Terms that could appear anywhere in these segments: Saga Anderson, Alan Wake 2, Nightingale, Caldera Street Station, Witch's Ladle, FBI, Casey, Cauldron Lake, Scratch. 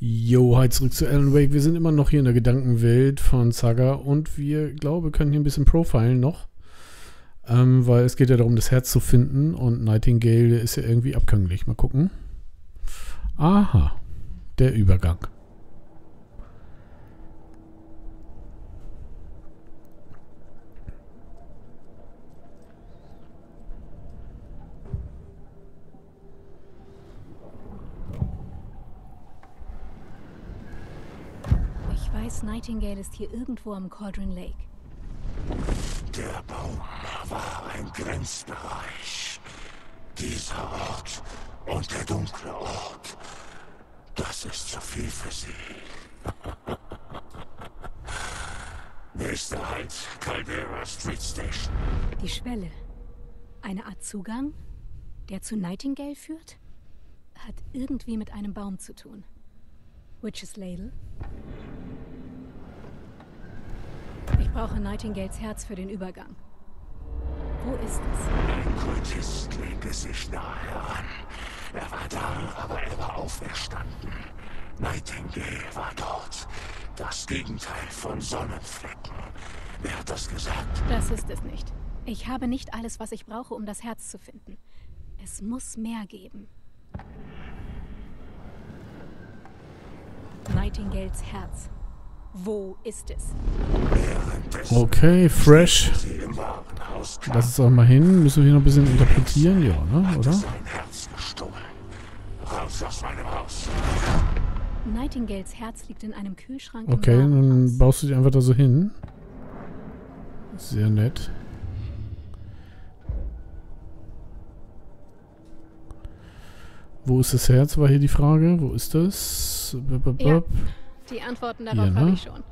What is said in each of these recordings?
Jo, hi, zurück zu Alan Wake. Wir sind immer noch hier in der Gedankenwelt von Saga und wir, glaube, können hier ein bisschen profilen noch. Weil es geht ja darum, das Herz zu finden und Nightingale ist ja irgendwie abkömmlich. Mal gucken. Aha, der Übergang. Nightingale ist hier irgendwo am Cauldron Lake. Der Baum war ein Grenzbereich. Dieser Ort und der dunkle Ort, das ist zu viel für sie. Nächster Halt, Caldera Street Station. Die Schwelle. Eine Art Zugang, der zu Nightingale führt? Hat irgendwie mit einem Baum zu tun. Witch's Ladle? Ich brauche Nightingales Herz für den Übergang. Wo ist es? Ein Kultist legte sich nahe heran. Er war da, aber er war auferstanden. Nightingale war dort. Das Gegenteil von Sonnenflecken. Wer hat das gesagt? Das ist es nicht. Ich habe nicht alles, was ich brauche, um das Herz zu finden. Es muss mehr geben. Nightingales Herz. Wo ist es? Okay, fresh. Lass es auch mal hin. Müssen wir hier noch ein bisschen interpretieren? Ja, ne? Oder? Nightingales Herz liegt in einem Kühlschrank. Okay, dann baust du dich einfach da so hin. Sehr nett. Wo ist das Herz? War hier die Frage. Wo ist das? Ja. Die Antworten darauf habe ich schon.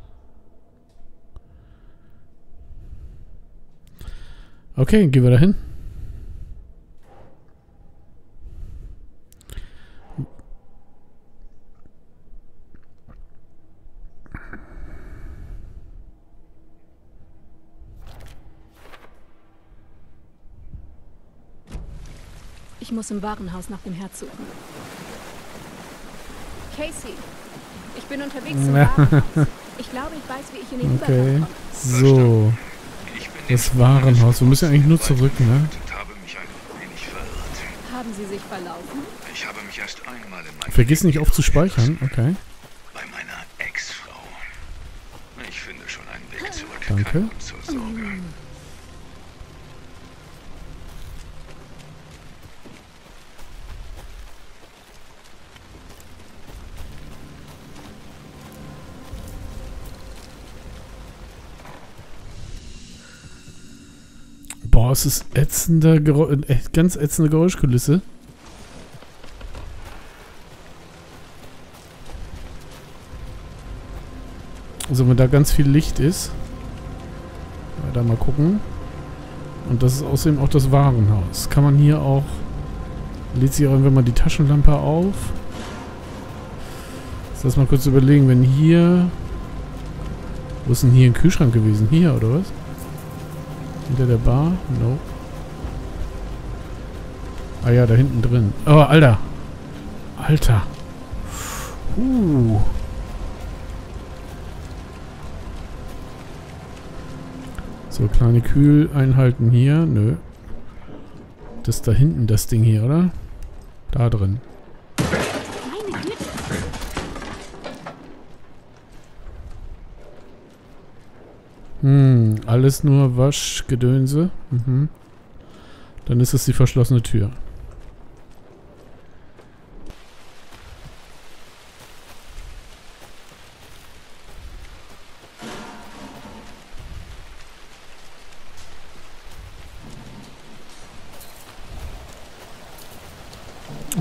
Okay, gehen wir da hin. Ich muss im Warenhaus nach dem Herz suchen. Casey. Ich bin unterwegs zum Warenhaus. Ich glaube, ich weiß, wie ich in den Übergang komme. So. Das Warenhaus. Wir müssen ja eigentlich nur zurück, ne? Haben Sie sich verlaufen? Ich habe mich erst einmal in meinem Vergiss nicht oft zu speichern. Okay. Bei meiner Ex-Frau. Ich finde schon einen Weg zurück. Danke. Zur Sorge. Boah, es ist ätzender ganz ätzende Geräuschkulisse. Also wenn da ganz viel Licht ist. Da mal gucken. Und das ist außerdem auch das Warenhaus. Kann man hier auch... Lädt sich auch, wenn man die Taschenlampe auf. Jetzt lass mal kurz überlegen, wenn hier... Wo ist denn hier ein Kühlschrank gewesen? Hier, oder was? Hinter der Bar? No. Ah ja, da hinten drin. Oh, Alter. Alter. So, kleine Kühleinheiten hier. Nö. Das da hinten, das Ding hier, oder? Da drin. Alles nur Waschgedönse. Dann ist es die verschlossene Tür.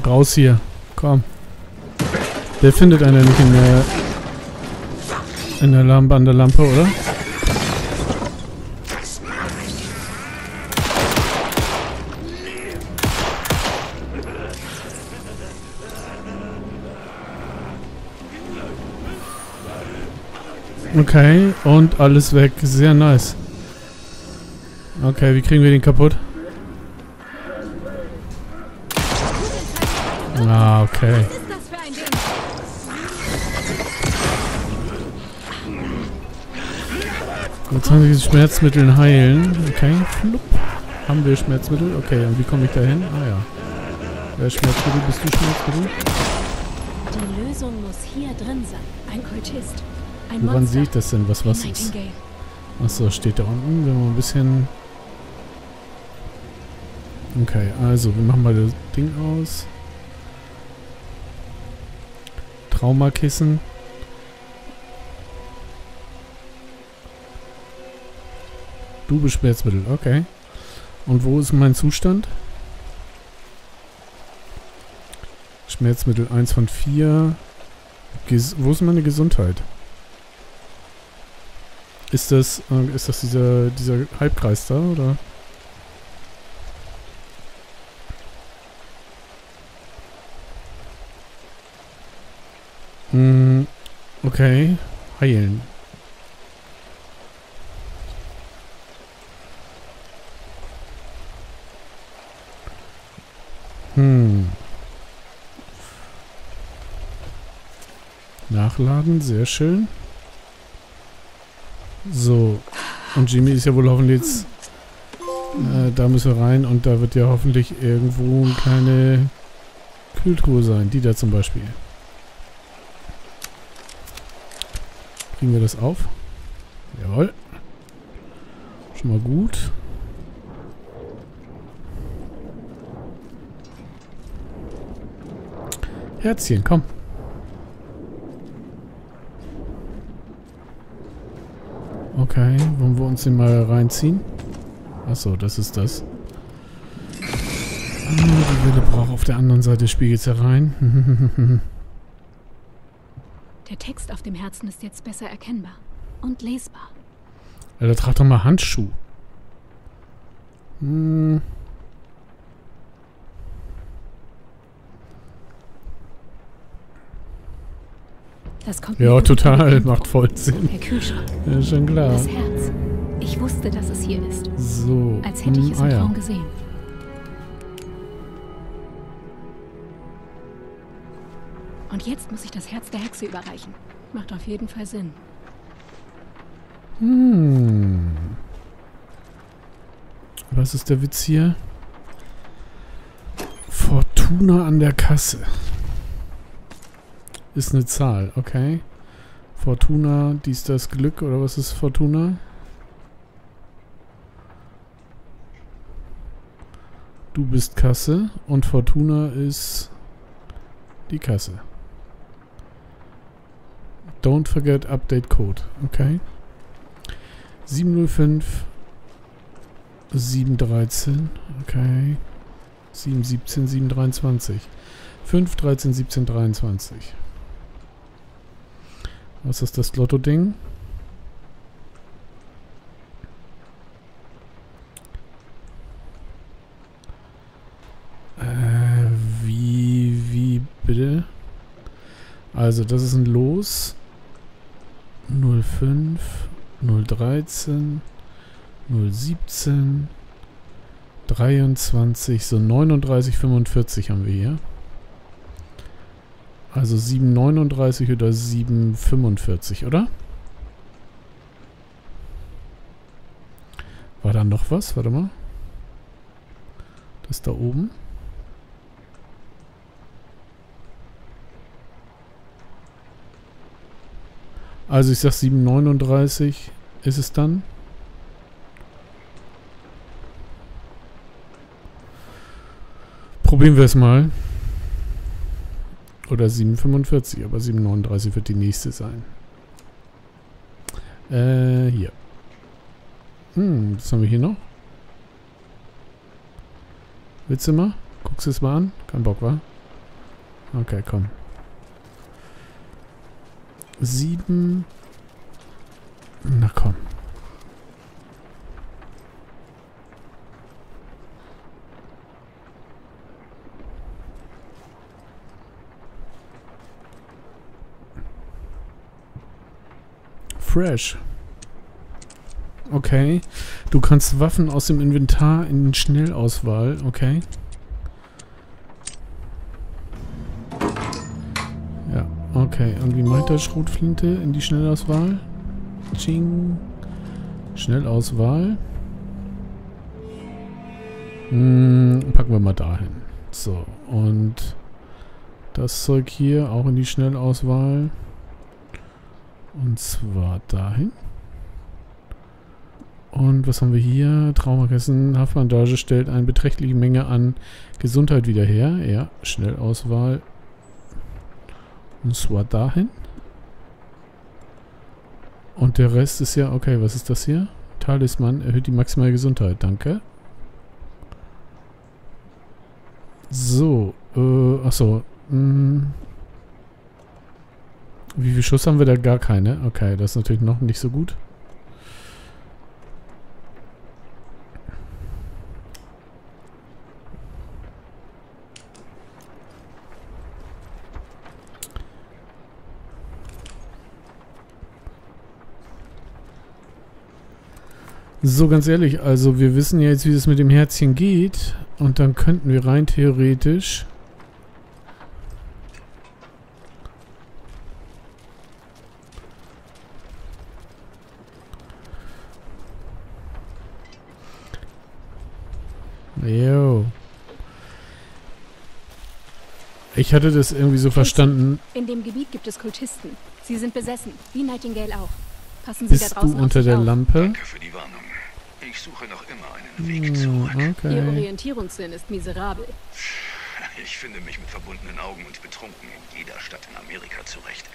Raus hier. Komm. Der findet einer nicht in der Lampe, an der Lampe, oder? Okay, und alles weg. Sehr nice. Okay, wie kriegen wir den kaputt? Ah, okay. Jetzt haben wir diese Schmerzmittel heilen. Okay. Flup. Haben wir Schmerzmittel? Okay, und wie komme ich da hin? Ah ja. Wer Schmerzmittel? Bist du Schmerzmittel? Die Lösung muss hier drin sein. Ein Kultist. Ein Monster. Woran sehe ich das denn? Was ist? Achso, steht da unten. Wenn wir mal ein bisschen... Okay, also wir machen mal das Ding aus. Traumakissen. Du bist Schmerzmittel, okay. Und wo ist mein Zustand? Schmerzmittel 1 von 4. Wo ist meine Gesundheit? Ist das dieser Halbkreis da, oder? Okay, heilen. Nachladen, sehr schön. So, und Jimmy ist ja wohl hoffentlich jetzt... da müssen wir rein und da wird ja hoffentlich irgendwo eine kleine Kühltruhe sein, die da zum Beispiel. Kriegen wir das auf? Jawohl. Schon mal gut. Herzchen, komm. Okay, wollen wir uns den mal reinziehen? Achso, das ist das. Ah, die Welle braucht auf der anderen Seite des Spiegels herein. Der Text auf dem Herzen ist jetzt besser erkennbar und lesbar. Alter, trag doch mal Handschuh. Hm. Das kommt ja, total. Macht voll Sinn. Der Kühlschrank. Ja, schon klar. Das Herz. Ich wusste, dass es hier ist. So. Als hätte ich es im Traum gesehen. Und jetzt muss ich das Herz der Hexe überreichen. Macht auf jeden Fall Sinn. Hm. Was ist der Witz hier? Fortuna an der Kasse. Ist eine Zahl, okay. Fortuna, dies, das Glück, oder was ist Fortuna? Du bist Kasse und Fortuna ist die Kasse. Don't forget Update Code, okay. 705 713, okay. 717 723. 513 1723. Was ist das Lotto-Ding? Wie bitte? Also, das ist ein Los. 05, 013, 017, 23, so 39, 45 haben wir hier. Also 7,39 oder 7,45, oder? War da noch was? Warte mal. Das da oben. Also ich sag 7,39 ist es dann. Probieren wir es mal. Oder 7,45, aber 7,39 wird die nächste sein. Hier. Hm, was haben wir hier noch? Willst du mal? Guckst du es mal an? Kein Bock, wa? Okay, komm. 7. Na komm. Fresh. Okay. Du kannst Waffen aus dem Inventar in Schnellauswahl. Okay. Ja, okay. Und wie meint das? Schrotflinte in die Schnellauswahl? Ching. Schnellauswahl. Packen wir mal dahin. So, und das Zeug hier auch in die Schnellauswahl. Und zwar dahin. Und was haben wir hier? Traumakissen. Haftbandage stellt eine beträchtliche Menge an Gesundheit wieder her. Ja, Schnellauswahl. Und zwar dahin. Und der Rest ist ja... Okay, was ist das hier? Talisman erhöht die maximale Gesundheit. Danke. So. Achso. Wie viel Schuss haben wir da? Gar keine. Okay, das ist natürlich noch nicht so gut. So, ganz ehrlich, also wir wissen ja jetzt, wie es mit dem Herzchen geht. Und dann könnten wir rein theoretisch... Yo. Ich hatte das irgendwie so verstanden. In dem Gebiet gibt es Kultisten. Sie sind besessen, wie Nightingale auch. Passen Sie da draußen auf. Bist du unter der Lampe? Danke für die Warnung. Ich suche noch immer einen Weg zurück. Okay. Ihr Orientierungssinn ist miserabel. Ich finde mich mit verbundenen Augen und betrunken in jeder Stadt in Amerika zurecht.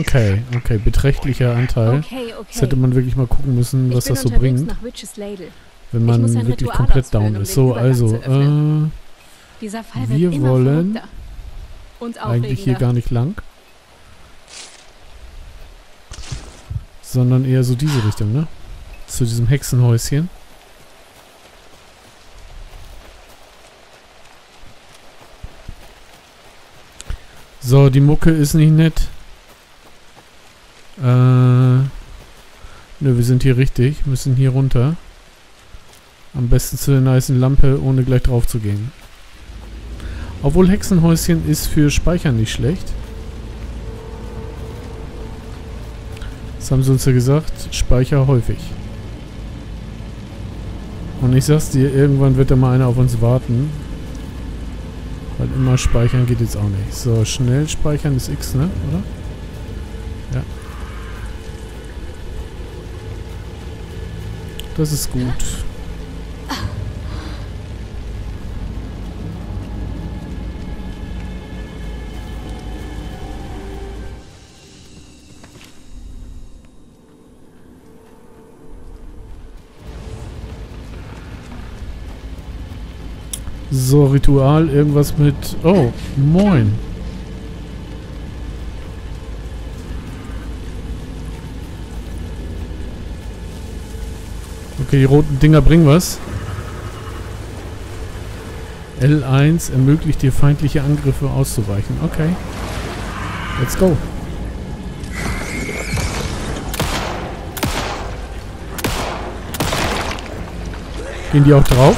Okay, okay, beträchtlicher Anteil. Okay, okay. Das hätte man wirklich mal gucken müssen, was das so bringt. Nach Witch's Ladle. Wenn man wirklich Ritual komplett down ist. So, also, wir wollen eigentlich hier gar nicht lang. Sondern eher so diese Richtung, ne? Zu diesem Hexenhäuschen. So, die Mucke ist nicht nett. Ne, wir sind hier richtig. Müssen hier runter. Am besten zu der niceen Lampe, ohne gleich drauf zu gehen. Obwohl Hexenhäuschen ist für Speichern nicht schlecht. Das haben sie uns ja gesagt. Speicher häufig. Und ich sag's dir, irgendwann wird da mal einer auf uns warten. Weil immer speichern geht jetzt auch nicht. So, schnell speichern ist X, ne? Oder? Ja. Das ist gut. So, Ritual, irgendwas mit... Oh, moin. Okay, die roten Dinger bringen was. L1 ermöglicht dir feindliche Angriffe auszuweichen. Okay. Let's go. Gehen die auch drauf?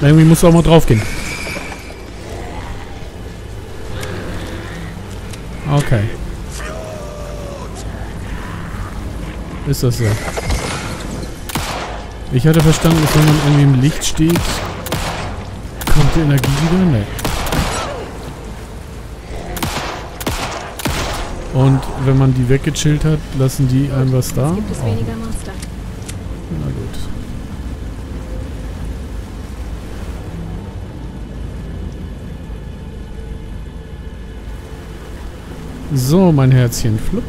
Irgendwie musst du auch mal drauf gehen. Okay. Ist das so? Ich hatte verstanden, dass wenn man irgendwie im Licht steht, kommt die Energie wieder? Ne. Und wenn man die weggechillt hat, lassen die einem was da? Jetzt gibt es weniger Monster. Na gut. So, mein Herzchen, flupp.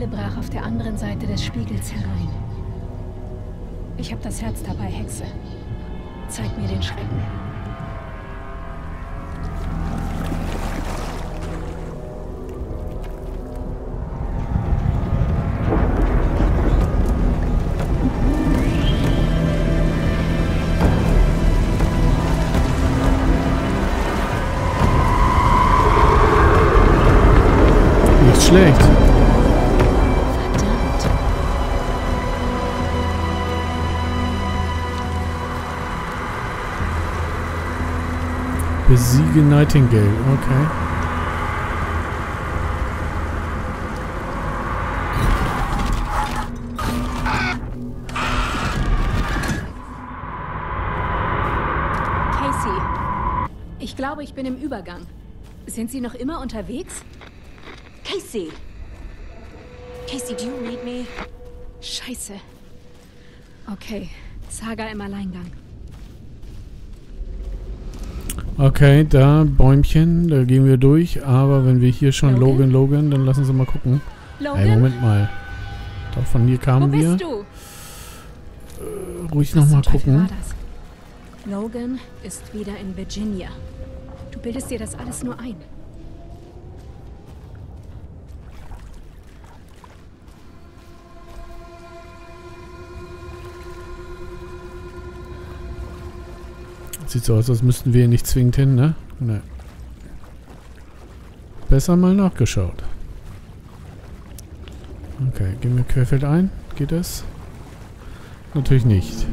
Welle brach auf der anderen Seite des Spiegels herein. Ich habe das Herz dabei, Hexe. Zeig mir den Schrecken. Nicht schlecht. Besiege Nightingale, okay. Casey, ich glaube, ich bin im Übergang. Sind Sie noch immer unterwegs? Casey! Casey, do you read me? Scheiße. Okay, Saga im Alleingang. Okay, da Bäumchen, da gehen wir durch, aber wenn wir hier schon Logan, dann lassen Sie mal gucken. Logan? Ey, Moment mal. Da von hier kamen wir. Wo bist du? Ruhig nochmal gucken. Logan ist wieder in Virginia. Du bildest dir das alles nur ein. Sieht so aus, als müssten wir nicht zwingend hin, ne? Ne. Besser mal nachgeschaut. Okay, gehen wir querfeld ein. Geht das? Natürlich nicht.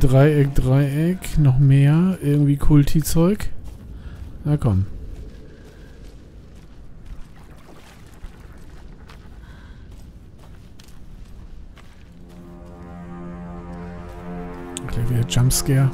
Dreieck, Dreieck, noch mehr, irgendwie Kulti-Zeug. Na komm. Okay, wieder Jumpscare.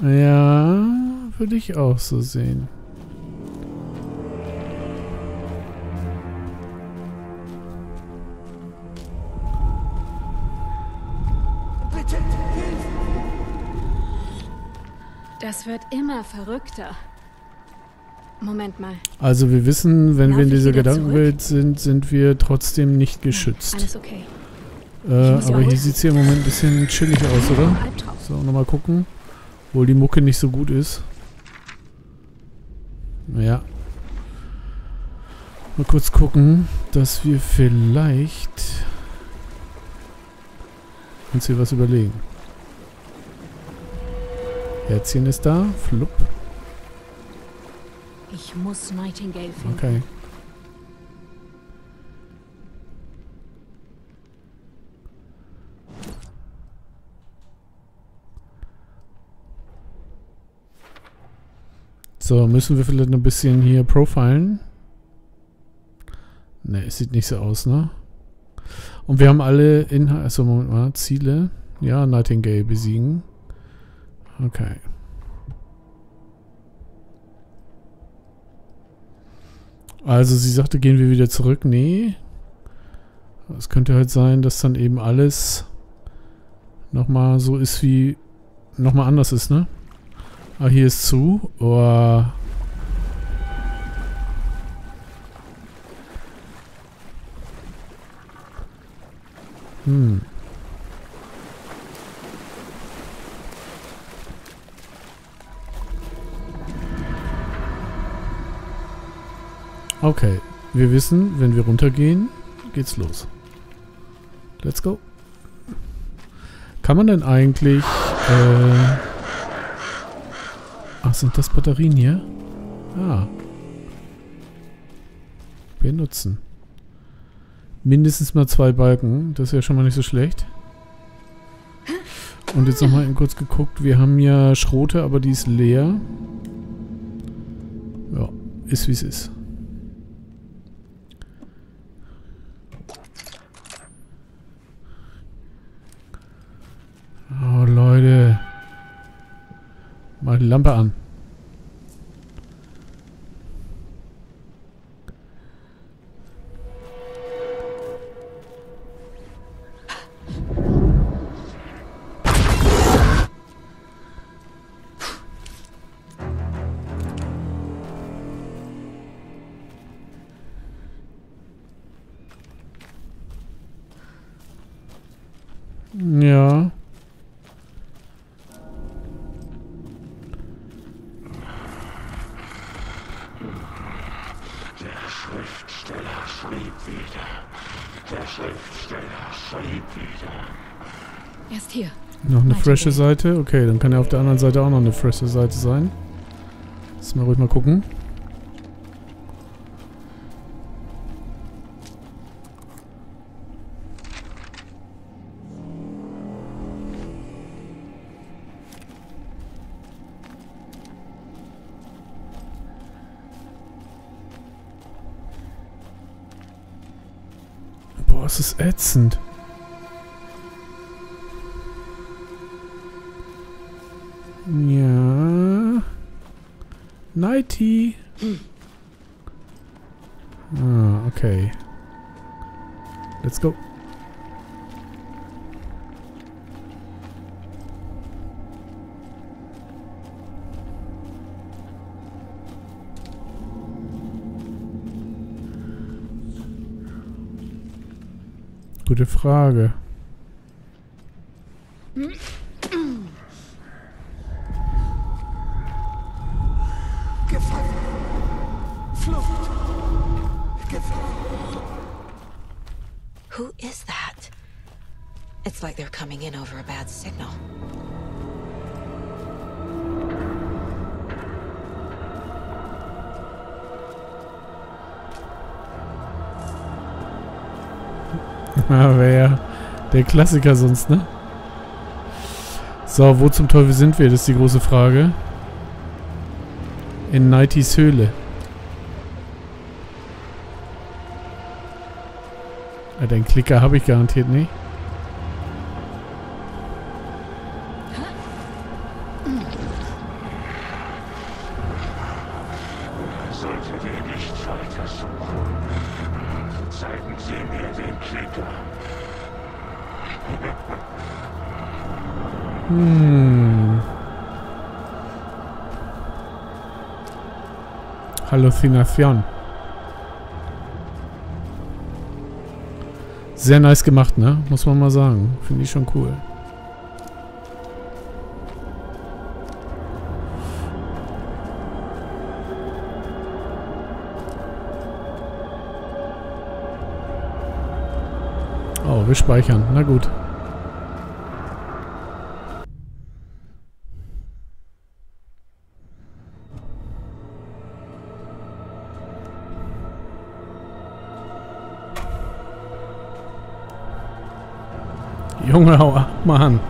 Ja, würde ich auch so sehen. Das wird immer verrückter. Moment mal. Also wir wissen, wenn wir in dieser Gedankenwelt sind, sind wir trotzdem nicht geschützt. Alles okay. Aber hier sieht es hier im Moment ein bisschen chillig aus, oder? So, nochmal gucken. Obwohl die Mucke nicht so gut ist. Ja. Mal kurz gucken, dass wir vielleicht uns hier was überlegen. Herzchen ist da. Flupp. Ich muss Nightingale finden. Okay. So, müssen wir vielleicht ein bisschen hier profilen? Ne, es sieht nicht so aus, ne? Und wir haben alle Inhalte. Achso, Moment mal. Ziele. Ja, Nightingale besiegen. Okay. Also, sie sagte, gehen wir wieder zurück. Nee. Es könnte halt sein, dass dann eben alles nochmal so ist wie. Nochmal anders ist, ne? Ah, hier ist zu. Oh. Hm. Okay. Wir wissen, wenn wir runtergehen, geht's los. Let's go. Kann man denn eigentlich... Ach, sind das Batterien hier? Ah. Benutzen. Mindestens mal 2 Balken. Das ist ja schon mal nicht so schlecht. Und jetzt nochmal eben kurz geguckt. Wir haben ja Schrote, aber die ist leer. Ist wie es ist. Oh Leute. Mal die Lampe an. Ja. Der Schriftsteller schrieb wieder. Der Schriftsteller schrieb wieder. Erst hier. Noch eine frische Seite? Okay, dann kann ja auf der anderen Seite auch noch eine frische Seite sein. Lass mal ruhig mal gucken. Das ist ätzend. Ja. Nighty. Ah, okay. Let's go. Gute Frage. Gefangen. Flucht. Gefangen. Who is that? It's like they're coming in over a bad signal. Wäre ja der Klassiker sonst, ne? So, wo zum Teufel sind wir? Das ist die große Frage. In Nightys Höhle. Ja, den Klicker habe ich garantiert nicht. Halluzination. Sehr nice gemacht, ne? Muss man mal sagen. Finde ich schon cool. Oh, wir speichern. Na gut. Junge, hau ab, Mann.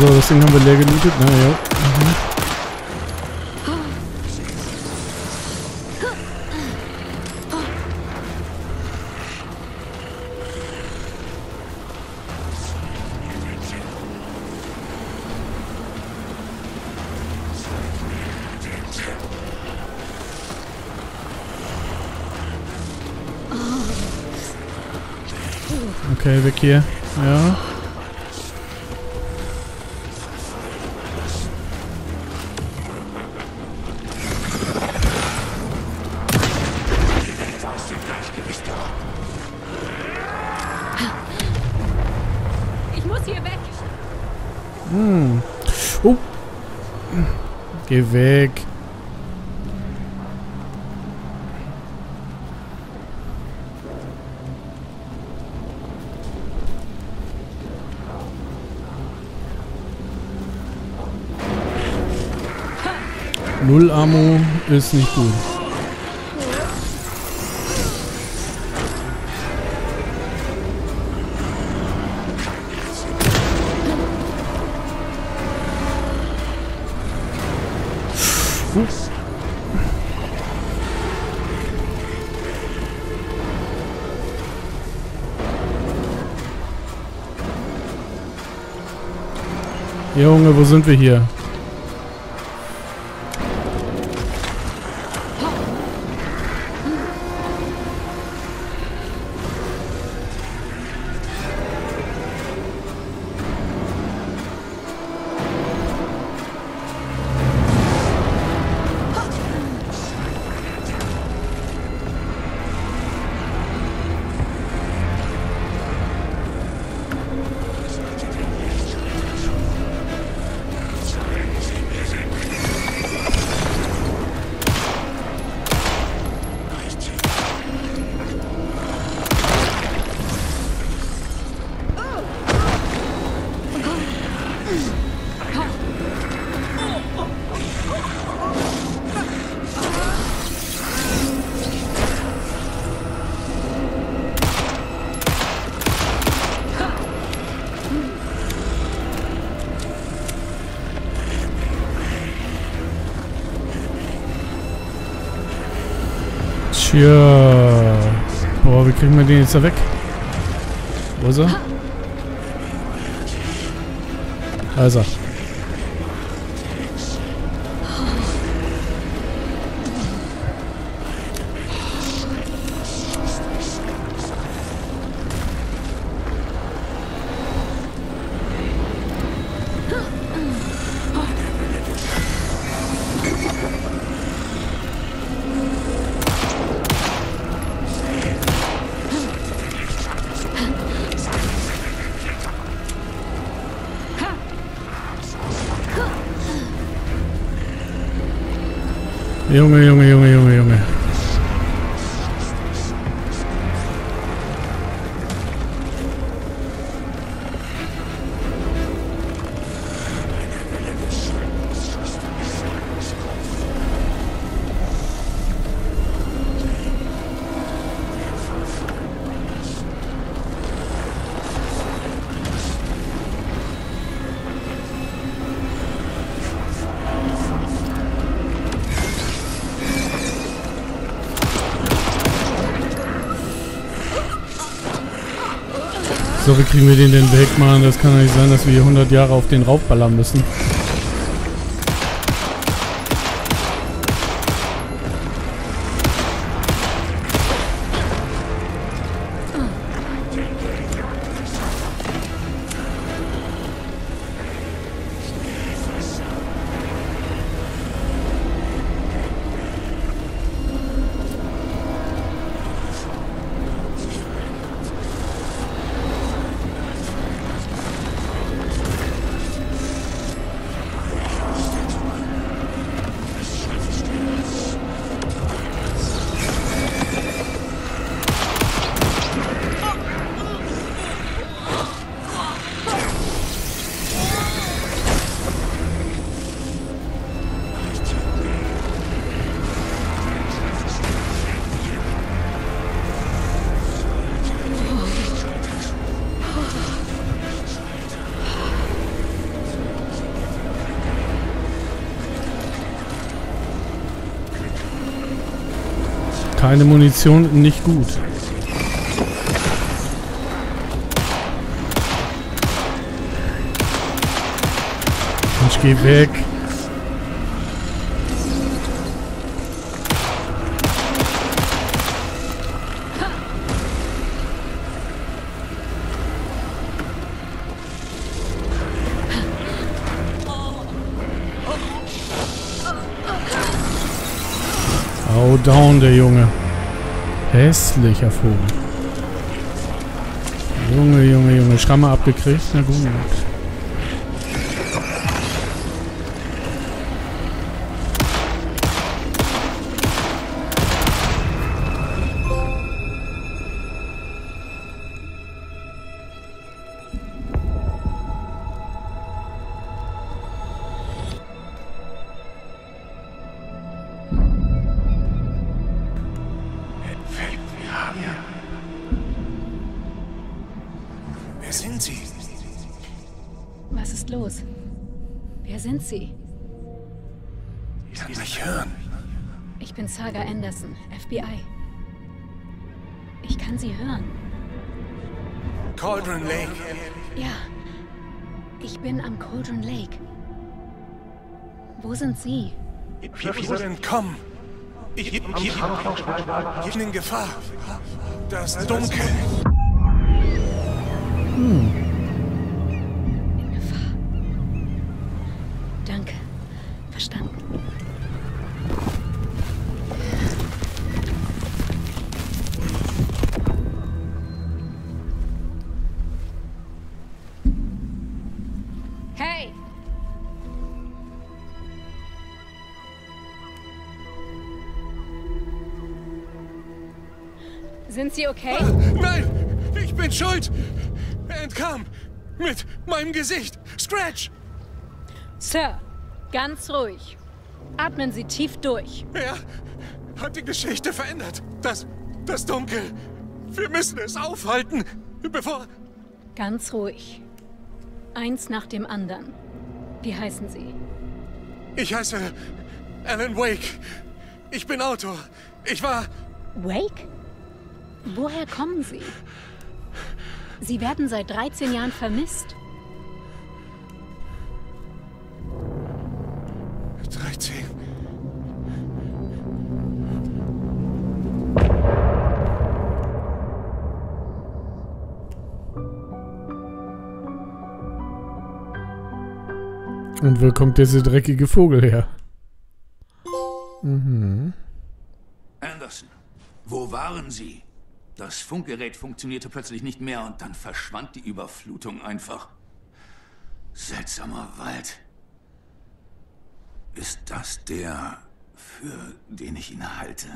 So, das Ding haben wir leer gelootet. Naja. Mhm. Okay, weg hier. Ja. Ich muss hier weg. Hm. Oh. Geh weg. Null Ammo ist nicht gut. Ups. Junge, wo sind wir hier? Ja. Boah, wie kriegen wir den jetzt da weg? Wo ist er? Da ist er. Junge, Junge, Junge, Junge, Junge. So, wie kriegen wir den denn weg, Mann? Das kann doch nicht sein, dass wir hier 100 Jahre auf den raufballern müssen. Keine Munition, nicht gut. Ich geh weg. Oh, down, der Junge. Hässlicher Vogel. Junge, Junge, Junge. Schramme abgekriegt. Na gut. Wer sind Sie? Was ist los? Wer sind Sie? Ich kann mich hören. Ich bin Saga Anderson, FBI. Ich kann Sie hören. Cauldron Lake. Ja. Ich bin am Cauldron Lake. Wo sind Sie? Wir wollen entkommen. Ich bin in Gefahr. Das ist dunkel. In Gefahr. Danke. Verstanden. Hey! Sind Sie okay? Nein! Ich bin schuld! Er entkam! Mit meinem Gesicht! Scratch! Sir, ganz ruhig. Atmen Sie tief durch. Er hat die Geschichte verändert. Das Dunkel. Wir müssen es aufhalten, bevor... Ganz ruhig. Eins nach dem anderen. Wie heißen Sie? Ich heiße Alan Wake. Ich bin Autor. Ich war... Wake? Woher kommen Sie? Sie werden seit 13 Jahren vermisst. 13. Und wo kommt dieser dreckige Vogel her? Anderson, wo waren Sie? Das Funkgerät funktionierte plötzlich nicht mehr und dann verschwand die Überflutung einfach. Seltsamer Wald. Ist das der, für den ich ihn halte?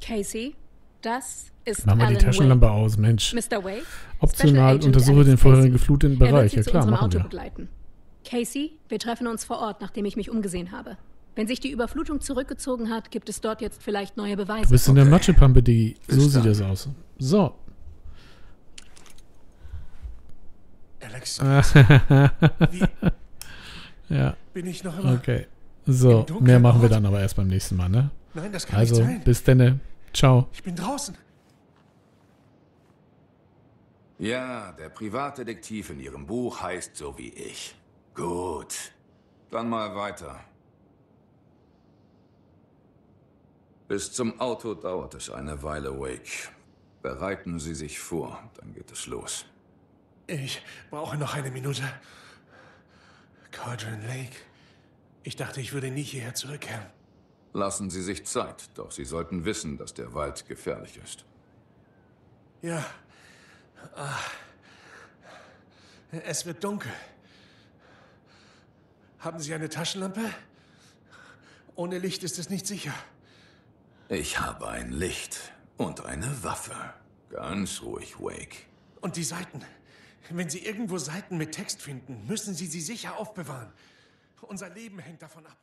Casey, das ist Alan Wake. Mach mal die Taschenlampe aus, Mensch. Mr. Wake, optional untersuche den vorherigen gefluteten Bereich. Ja klar, machen wir. Casey, wir treffen uns vor Ort, nachdem ich mich umgesehen habe. Wenn sich die Überflutung zurückgezogen hat, gibt es dort jetzt vielleicht neue Beweise. Du bist in der Matschepampe, Diggi. So sieht das aus. So. Alex. Ja. Bin ich noch immer? Okay. So, mehr machen wir dann aber erst beim nächsten Mal, ne? Nein, das kann nicht sein. Also, bis denne. Ciao. Ich bin draußen. Ja, der Privatdetektiv in Ihrem Buch heißt so wie ich. Gut. Dann mal weiter. Bis zum Auto dauert es eine Weile, Wake. Bereiten Sie sich vor, dann geht es los. Ich brauche noch eine Minute. Cauldron Lake. Ich dachte, ich würde nie hierher zurückkehren. Lassen Sie sich Zeit, doch Sie sollten wissen, dass der Wald gefährlich ist. Ja. Es wird dunkel. Haben Sie eine Taschenlampe? Ohne Licht ist es nicht sicher. Ich habe ein Licht und eine Waffe. Ganz ruhig, Wake. Und die Seiten. Wenn Sie irgendwo Seiten mit Text finden, müssen Sie sie sicher aufbewahren. Unser Leben hängt davon ab.